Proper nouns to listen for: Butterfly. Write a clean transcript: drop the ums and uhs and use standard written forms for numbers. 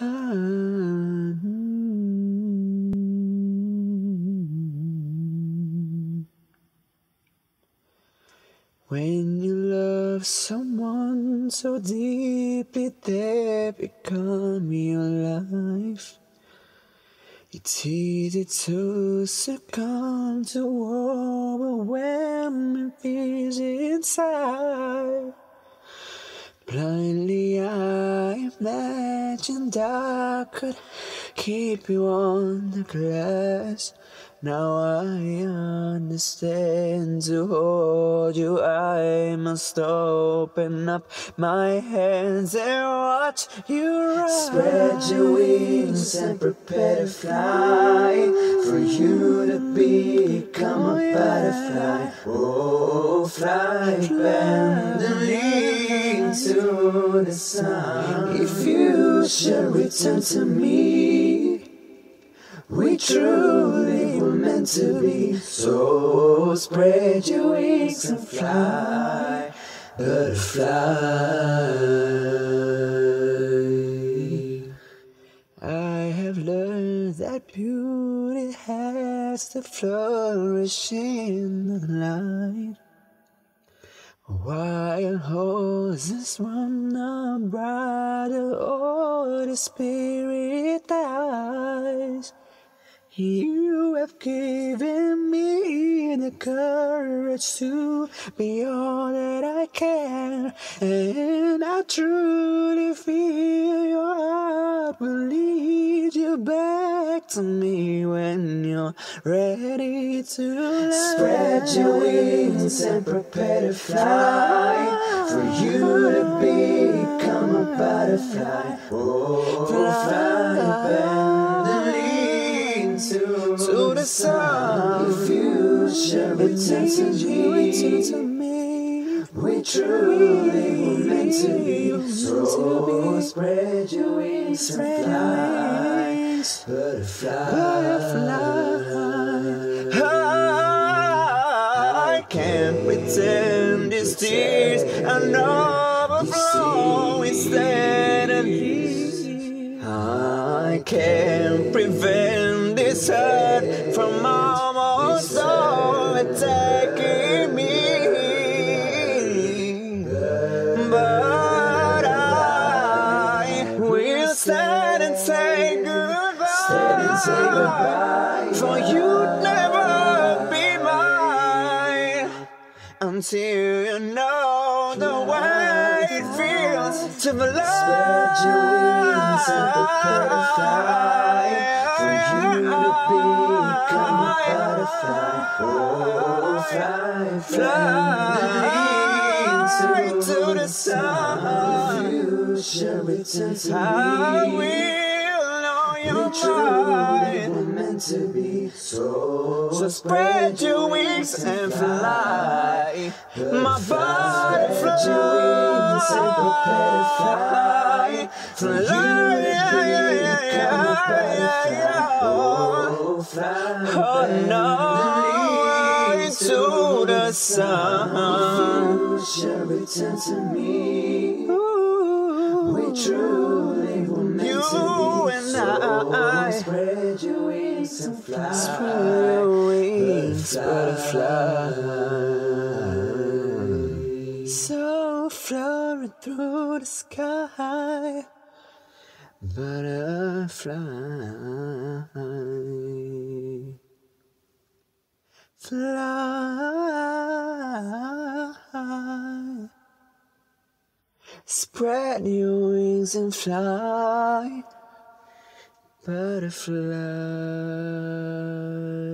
When you love someone so deeply they become your life, it's easy to succumb to overwhelming fears inside. Blindly I imagined I could keep you on the glass. Now I understand, to hold you I must open up my hands and watch you rise. Spread your wings and prepare to fly, for you to become a butterfly. Oh, fly, bend the wings to the sun. If you shall return to me, we truly were meant to be. So spread your wings and fly, butterfly. I have learned that beauty has to flourish in the light, while horses run unbridled, or the spirit dies. You have given me the courage to be all that I can, and I truly feel your heart will lead you back to me when you're ready to land. Spread your wings and prepare to fly, for you to become a butterfly. Oh, fly back to the sun. If you shall return to me, we truly were meant to be. So spread your wings and fly, butterfly. I can't pretend these tears are not overflowing instead of these. I can't prevent this hurt from almost overtaking me, but I will stand and say goodbye, for you'd never be mine until you know the way it feels to belong. Spread your wings and prepare to fly, for you to become a butterfly. Oh, fly, fly to the sun. If you shall return to me, I will know your mind. We were meant to be. So spread your wings and fly, my butterfly. Spread your wings and prepare to fly, for you to become a butterfly. Oh, fly, oh no, to the sun. If you shall return to me, we truly were meant to be. So spread your wings and fly, spread your wings, butterfly. So flowing through the sky, butterfly, fly. Spread your wings and fly, butterfly.